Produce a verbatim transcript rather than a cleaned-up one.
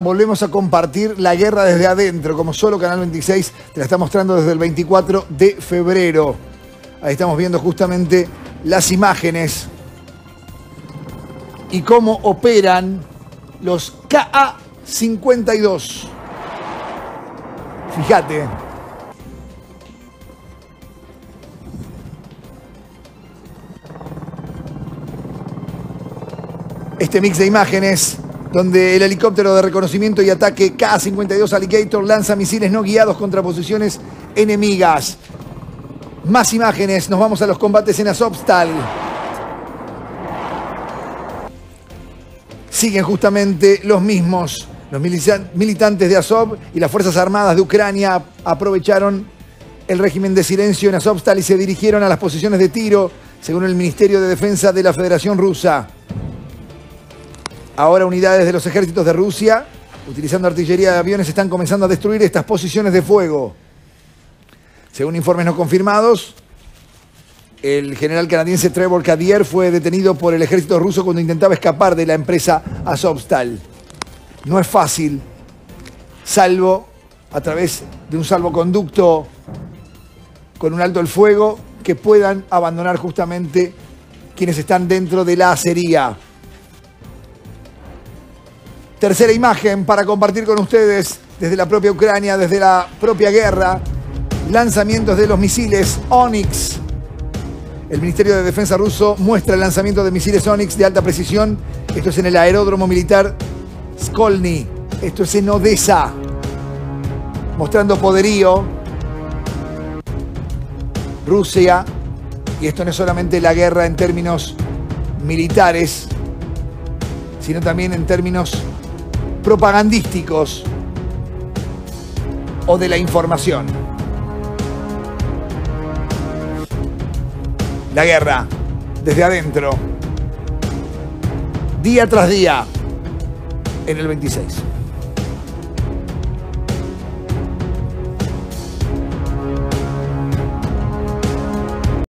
Volvemos a compartir la guerra desde adentro, como solo Canal veintiséis te la está mostrando desde el veinticuatro de febrero. Ahí estamos viendo justamente las imágenes y cómo operan los K A cincuenta y dos. Fíjate. Este mix de imágenes donde el helicóptero de reconocimiento y ataque K cincuenta y dos Alligator lanza misiles no guiados contra posiciones enemigas. Más imágenes, nos vamos a los combates en Azovstal. Siguen justamente los mismos. Los militantes de Azov y las Fuerzas Armadas de Ucrania aprovecharon el régimen de silencio en Azovstal y se dirigieron a las posiciones de tiro, según el Ministerio de Defensa de la Federación Rusa. Ahora unidades de los ejércitos de Rusia, utilizando artillería de aviones, están comenzando a destruir estas posiciones de fuego. Según informes no confirmados, el general canadiense Trevor Cadier fue detenido por el ejército ruso cuando intentaba escapar de la empresa Azovstal. No es fácil, salvo a través de un salvoconducto con un alto el fuego, que puedan abandonar justamente quienes están dentro de la acería. Tercera imagen para compartir con ustedes desde la propia Ucrania, desde la propia guerra. Lanzamientos de los misiles Onyx. El Ministerio de Defensa ruso muestra el lanzamiento de misiles Onyx de alta precisión. Esto es en el aeródromo militar Skolny. Esto es en Odessa. Mostrando poderío. Rusia. Y esto no es solamente la guerra en términos militares, sino también en términos propagandísticos o de la información. La guerra desde adentro, día tras día, en el veintiséis.